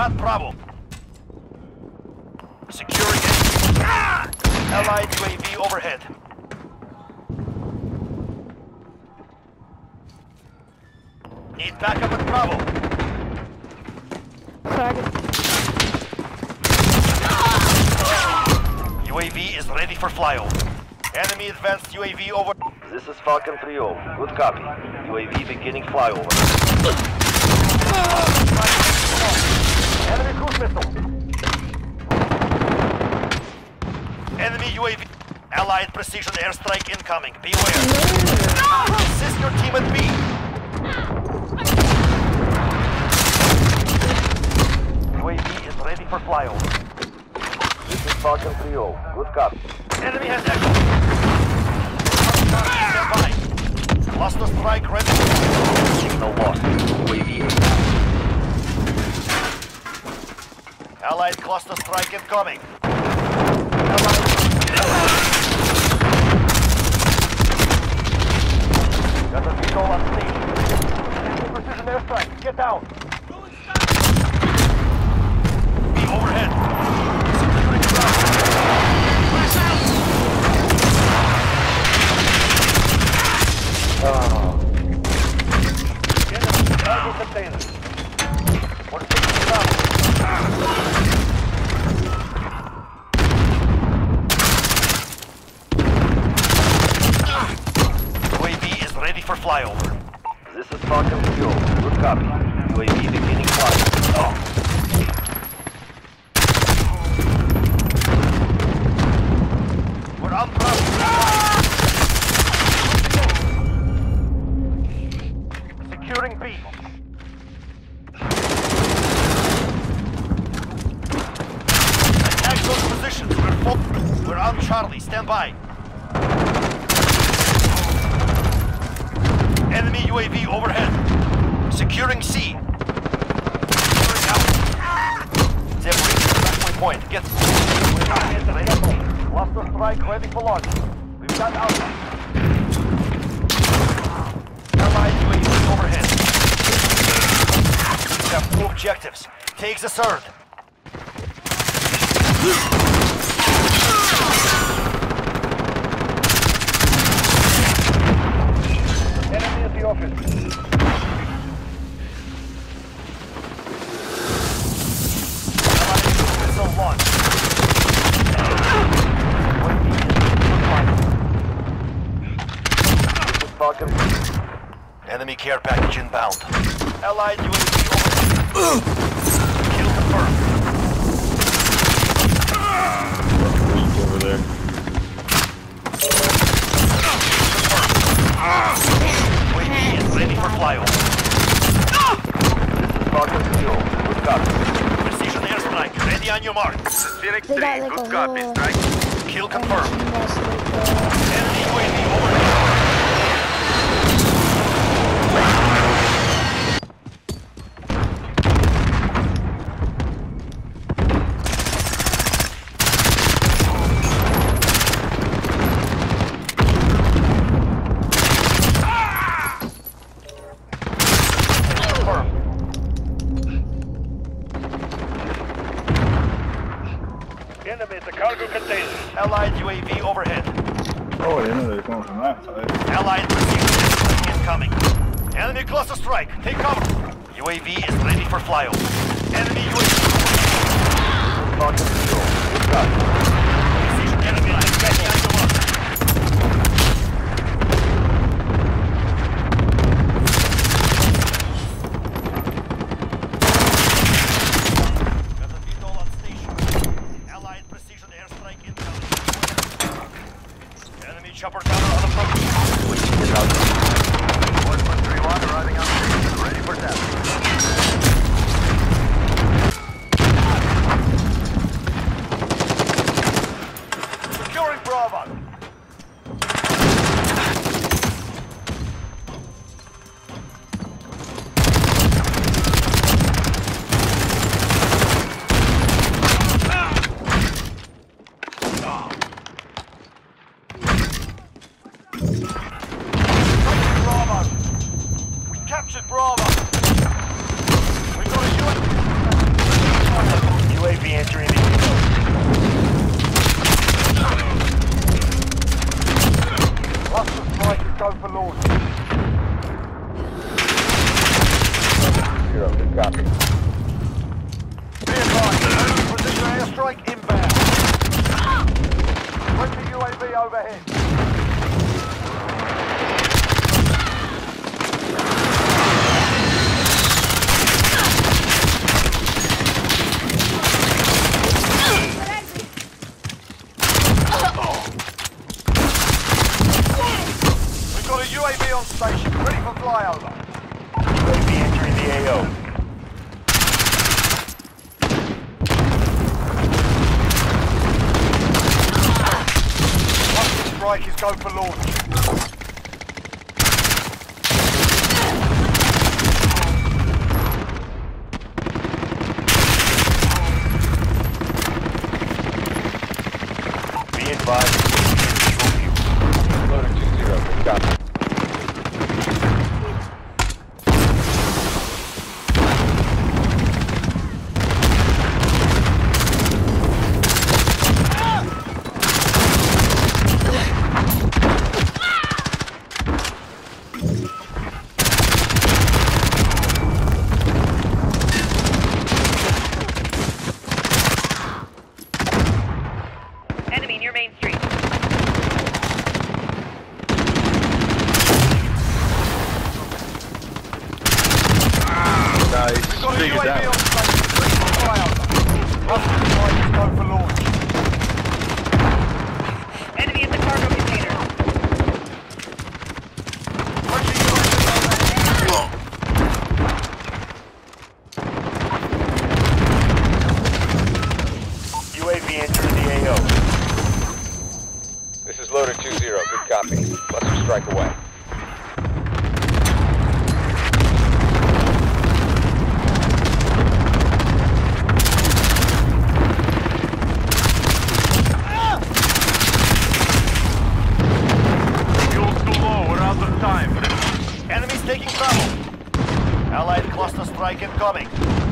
got Bravo. Securing it. Ah! Allied UAV overhead. Need backup with Bravo. Ah! UAV is ready for flyover. Enemy advanced UAV over. This is Falcon 3-0. Good copy. UAV beginning flyover. Enemy cruise missile. Enemy UAV. Allied precision airstrike incoming. Beware. Assist your team at B. UAV is ready for flyover. This is Falcon 3-0. Good copy. Enemy has echo. Cluster strike ready. Signal lost. UAV. Allied cluster strike incoming. Allied. Got a vehicle on station. Enemy precision airstrike. Get down. Be overhead. UAV is ready for flyover. This is Falcon 2. Good copy. UAV beginning flyover. We're on Bravo. Securing B. Attack those positions. We're on Charlie. Stand by. Enemy UAV overhead. Securing C. Securing out. They're breaching the back point. Get. We're not into the airport. Cluster strike ready for launch. We've got out. We have two objectives. Take the third. Enemy at the office. Missile launch. Enemy care package inbound. Allied UAV overhead. Kill confirmed. Over there. UAV is ready for flyover. This is Falcon 2. Good copy. Precision airstrike. Ready on your mark. Phoenix 3. Good copy. Strike. Kill confirmed. Enemy UAV overhead. Allied UAV overhead. Oh, I didn't know they were going from that side. Allied precision incoming. Enemy cluster strike. Take cover. UAV is ready for flyover. Enemy UAV. Target control. Good job. Precision enemy line. Ready on your mark. Got a vehicle on station. Allied precision airstrike incoming. Enemy chopper gunner on approach. UAV is out. 1-3-1 arriving on station. Ready for tap. Securing Bravo. Bravo! We got a UAV! copy. Be advised, precision airstrike inbound. Friendly UAV overhead. We've got a UAV on station, ready for flyover. UAV entering the AO. Strike is go for launch. Be advised, loader 2-0, good copy. Enemies taking trouble. Allied cluster strike incoming.